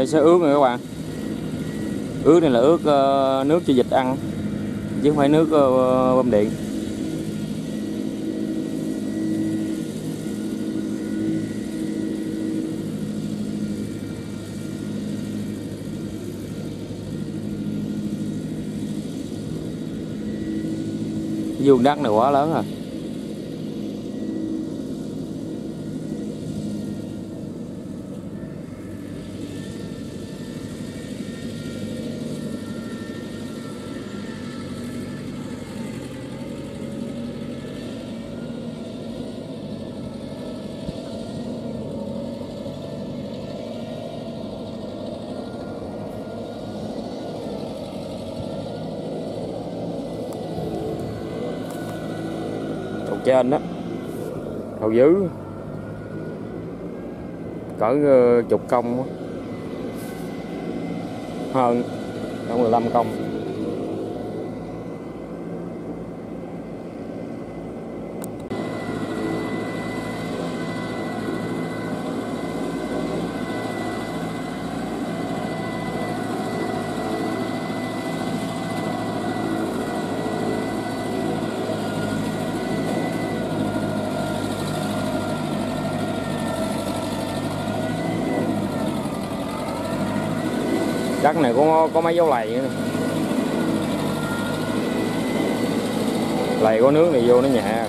này sẽ ướt rồi các bạn. Ướt này là ướt nước cho vịt ăn chứ không phải nước bơm điện. Vuông đất này quá lớn rồi. Trên đó hầu dữ cỡ chục công hơn, cỡ 15 công. Đất này có mấy dấu lầy nữa. Lầy có nước này vô nó nhẹ.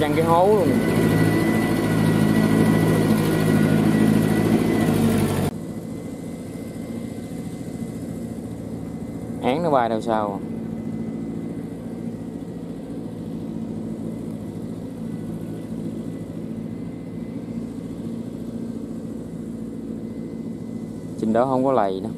cái chăn cái hố luôn. Án nó bay đâu sao. Trên đó không có lầy đâu.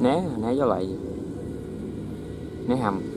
Né, né gió lại, né hầm.